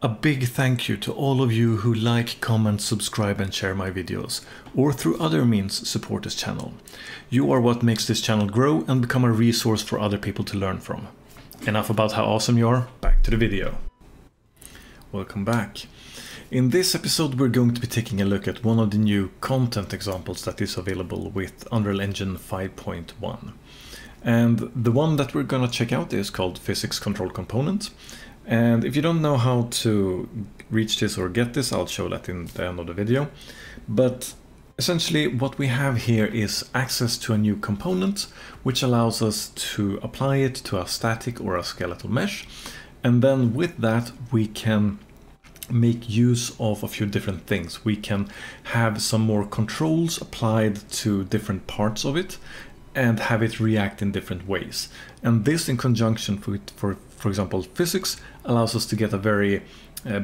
A big thank you to all of you who like, comment, subscribe and share my videos, or through other means support this channel. You are what makes this channel grow and become a resource for other people to learn from. Enough about how awesome you are, back to the video. Welcome back. In this episode we're going to be taking a look at one of the new content examples that is available with Unreal Engine 5.1. And the one that we're gonna check out is called Physics Control Component. And if you don't know how to reach this or get this, I'll show that in the end of the video. But essentially what we have here is access to a new component, which allows us to apply it to a static or a skeletal mesh. And then with that, we can make use of a few different things. We can have some more controls applied to different parts of it and have it react in different ways. And this in conjunction with, for example, physics, allows us to get a very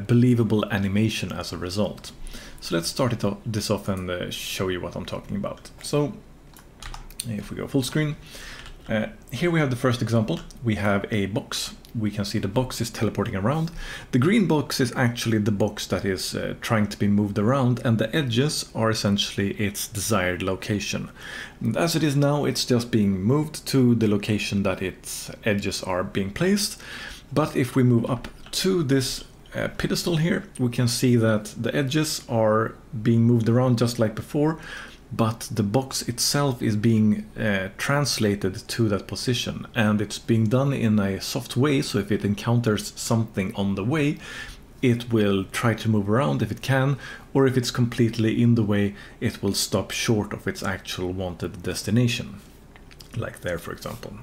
believable animation as a result. So let's start this off and show you what I'm talking about. So if we go full screen, here we have the first example. We have a box. We can see the box is teleporting around. The green box is actually the box that is trying to be moved around, and the edges are essentially its desired location. And as it is now, it's just being moved to the location that its edges are being placed. But if we move up to this pedestal here, we can see that the edges are being moved around just like before, but the box itself is being translated to that position, and it's being done in a soft way. So if it encounters something on the way, it will try to move around if it can, or if it's completely in the way, it will stop short of its actual wanted destination, like there, for example.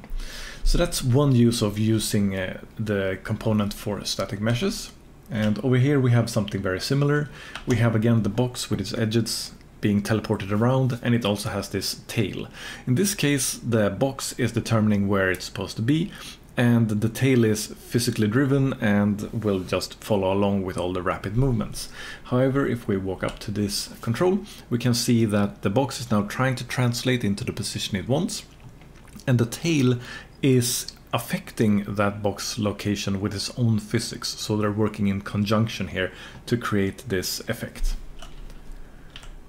So that's one use of using the component for static meshes. And over here we have something very similar. We have again the box with its edges being teleported around, and it also has this tail. In this case, the box is determining where it's supposed to be, and the tail is physically driven and will just follow along with all the rapid movements. However, if we walk up to this control, we can see that the box is now trying to translate into the position it wants, and the tail is affecting that box location with its own physics. So they're working in conjunction here to create this effect.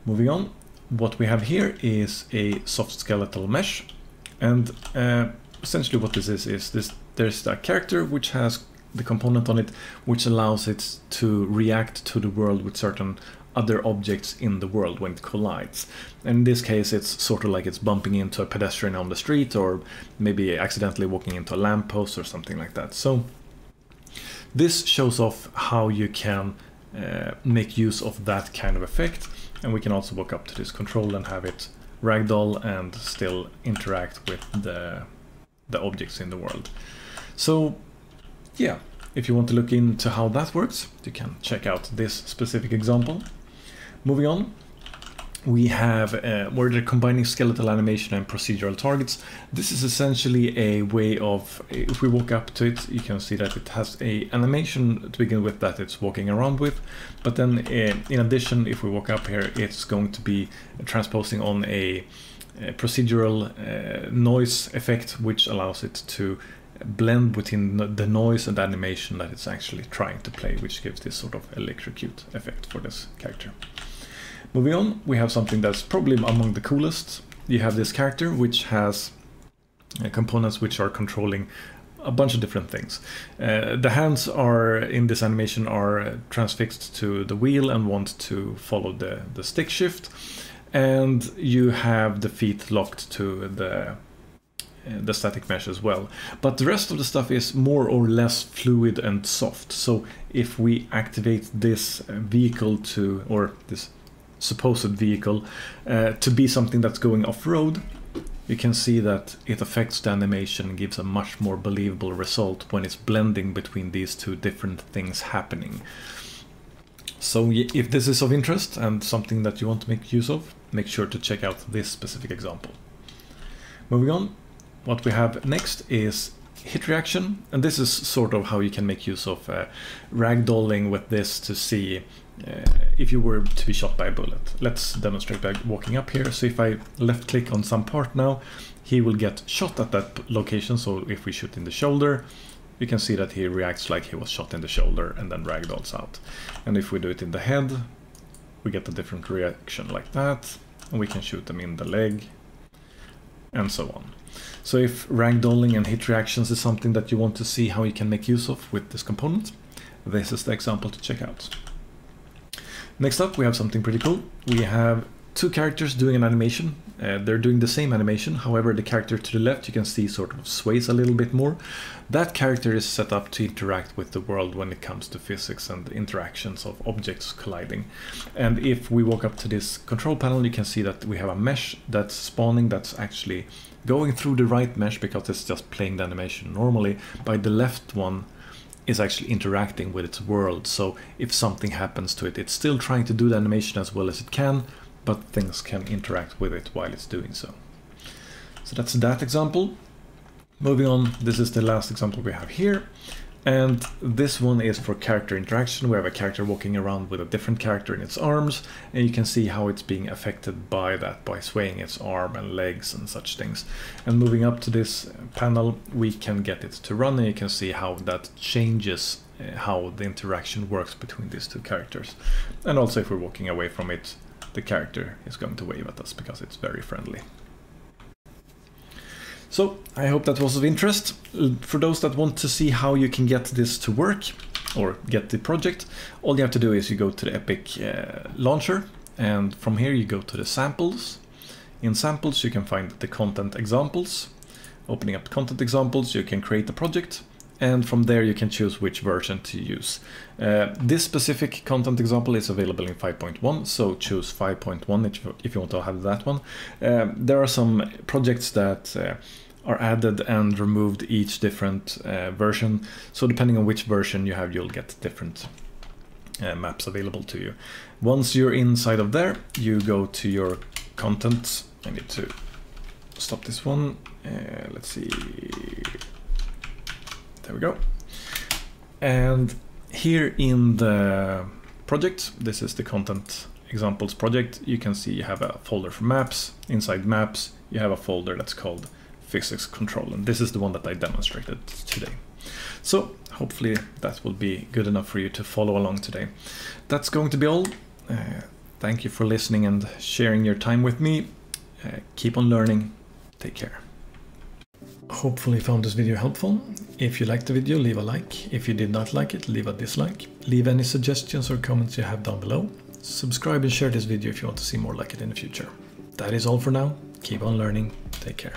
Moving on, what we have here is a soft skeletal mesh, and essentially what this is this: there's a character which has the component on it which allows it to react to the world with certain other objects in the world when it collides. And in this case, it's sort of like it's bumping into a pedestrian on the street, or maybe accidentally walking into a lamppost or something like that. So this shows off how you can make use of that kind of effect. And we can also walk up to this control and have it ragdoll and still interact with the objects in the world. So yeah, if you want to look into how that works, you can check out this specific example. Moving on, we have where they're combining skeletal animation and procedural targets. This is essentially a way of, if we walk up to it, you can see that it has a animation to begin with that it's walking around with, but then in addition, if we walk up here, it's going to be transposing on a procedural noise effect, which allows it to blend within the noise and animation that it's actually trying to play, which gives this sort of electrocute effect for this character. Moving on, we have something that's probably among the coolest. You have this character which has components which are controlling a bunch of different things. The hands are in this animation are transfixed to the wheel and want to follow the stick shift, and you have the feet locked to the static mesh as well. But the rest of the stuff is more or less fluid and soft. So if we activate this vehicle to, or this supposed vehicle to be something that's going off-road, you can see that it affects the animation and gives a much more believable result when it's blending between these two different things happening. So if this is of interest and something that you want to make use of, make sure to check out this specific example. Moving on, what we have next is hit reaction, and this is sort of how you can make use of ragdolling with this to see if you were to be shot by a bullet. Let's demonstrate by walking up here. So if I left click on some part now, he will get shot at that location. So if we shoot in the shoulder, we can see that he reacts like he was shot in the shoulder and then ragdolls out. And if we do it in the head, we get a different reaction like that, and we can shoot them in the leg, and so on. So if ragdolling and hit reactions is something that you want to see how you can make use of with this component, this is the example to check out. Next up, we have something pretty cool. We have two characters doing an animation. They're doing the same animation, however the character to the left you can see sort of sways a little bit more. That character is set up to interact with the world when it comes to physics and interactions of objects colliding. And if we walk up to this control panel, you can see that we have a mesh that's spawning, that's actually going through the right mesh because it's just playing the animation normally, by the left one is actually interacting with its world. So if something happens to it, it's still trying to do the animation as well as it can, but things can interact with it while it's doing so. So that's that example. Moving on, this is the last example we have here. And this one is for character interaction. We have a character walking around with a different character in its arms, and you can see how it's being affected by that, by swaying its arm and legs and such things. And moving up to this panel, we can get it to run, and you can see how that changes how the interaction works between these two characters. And also if we're walking away from it, the character is going to wave at us because it's very friendly. So I hope that was of interest. For those that want to see how you can get this to work or get the project, all you have to do is you go to the Epic launcher, and from here you go to the samples. In samples you can find the content examples. Opening up content examples, you can create a project, and from there you can choose which version to use. This specific content example is available in 5.1, so choose 5.1 if you want to have that one. There are some projects that are added and removed each different version, so depending on which version you have, you'll get different maps available to you. Once you're inside of there, you go to your content. I need to stop this one. Let's see. There we go. And here in the project, this is the content examples project, you can see you have a folder for maps. Inside maps, you have a folder that's called Physics Control, and this is the one that I demonstrated today. So hopefully that will be good enough for you to follow along today. That's going to be all. Thank you for listening and sharing your time with me. Keep on learning. Take care. Hopefully you found this video helpful. If you liked the video, leave a like. If you did not like it, leave a dislike. Leave any suggestions or comments you have down below. Subscribe and share this video if you want to see more like it in the future. That is all for now. Keep on learning. Take care.